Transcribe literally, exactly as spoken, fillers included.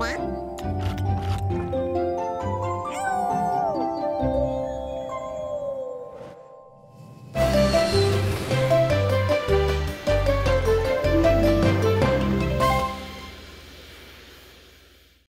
What?